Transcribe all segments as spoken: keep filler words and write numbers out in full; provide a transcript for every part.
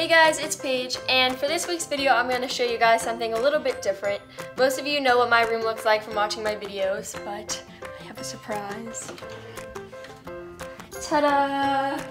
Hey guys, it's Paige, and for this week's video I'm going to show you guys something a little bit different. Most of you know what my room looks like from watching my videos, but I have a surprise. Ta-da!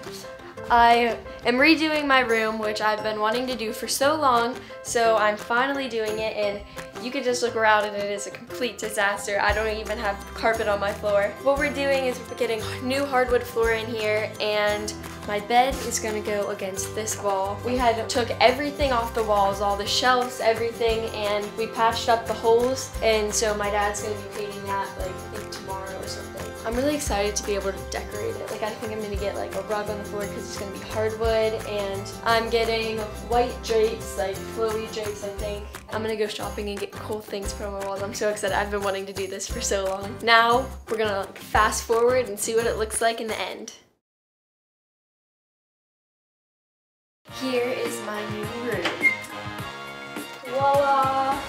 I am redoing my room, which I've been wanting to do for so long, so I'm finally doing it, and you can just look around and it is a complete disaster. I don't even have carpet on my floor. What we're doing is we're getting new hardwood floor in here, and my bed is gonna go against this wall. We had took everything off the walls, all the shelves, everything, and we patched up the holes, and so my dad's gonna be painting that, like, I think tomorrow or something. I'm really excited to be able to decorate it. Like, I think I'm gonna get like a rug on the floor because it's gonna be hardwood, and I'm getting white drapes, like flowy drapes, I think. I'm gonna go shopping and get cool things put on my walls. I'm so excited. I've been wanting to do this for so long. Now, we're gonna like, fast forward and see what it looks like in the end. Here is my new room. Voila!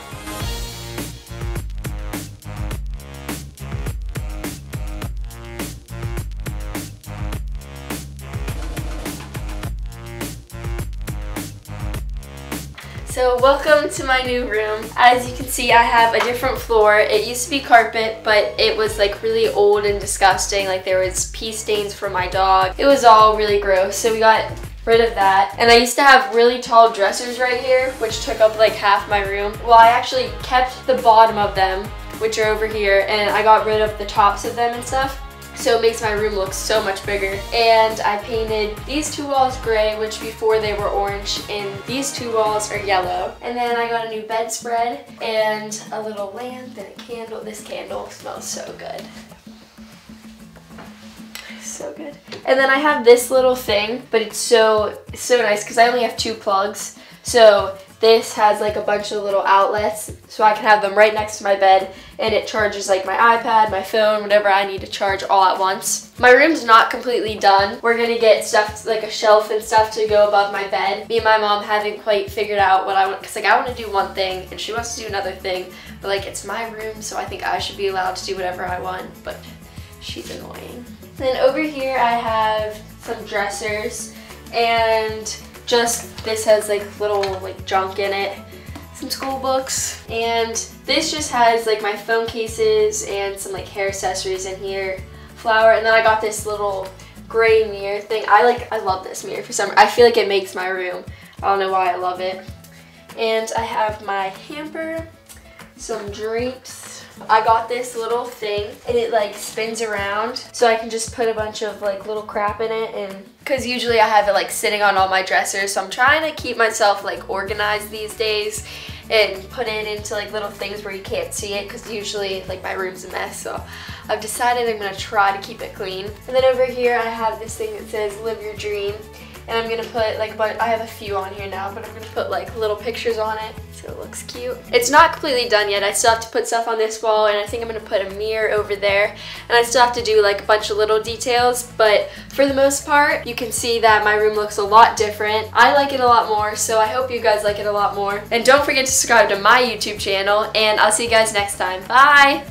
So welcome to my new room. As you can see, I have a different floor. It used to be carpet, but it was like really old and disgusting. Like there was pee stains from my dog. It was all really gross. So we got rid of that. And I used to have really tall dressers right here, which took up like half my room. Well, I actually kept the bottom of them, which are over here, and I got rid of the tops of them and stuff. So it makes my room look so much bigger. And I painted these two walls gray, which before they were orange, and these two walls are yellow. And then I got a new bedspread and a little lamp and a candle. This candle smells so good. So good. And then I have this little thing, but it's so, so nice because I only have two plugs. So this has like a bunch of little outlets, so I can have them right next to my bed, and it charges like my iPad, my phone, whatever I need to charge all at once. My room's not completely done. We're gonna get stuff, like a shelf and stuff to go above my bed. Me and my mom haven't quite figured out what I want, cause like I wanna do one thing and she wants to do another thing, but like it's my room, so I think I should be allowed to do whatever I want, but she's annoying. And then over here I have some dressers, and just this has like little like junk in it, some school books, and this just has like my phone cases and some like hair accessories in here, flower, and then I got this little gray mirror thing. I like I love this mirror for some. I feel like it makes my room. I don't know why I love it. And I have my hamper, some drapes. I got this little thing and it like spins around, so I can just put a bunch of like little crap in it, and because usually I have it like sitting on all my dressers, so I'm trying to keep myself like organized these days and put it into like little things where you can't see it, because usually like my room's a mess, so I've decided I'm going to try to keep it clean. And then over here I have this thing that says live your dream, and I'm going to put like, but I have a few on here now, but I'm going to put like little pictures on it so it looks cute. It's not completely done yet. I still have to put stuff on this wall, and I think I'm going to put a mirror over there, and I still have to do like a bunch of little details, but for the most part you can see that my room looks a lot different. I like it a lot more, so I hope you guys like it a lot more, and don't forget to subscribe to my YouTube channel, and I'll see you guys next time. Bye!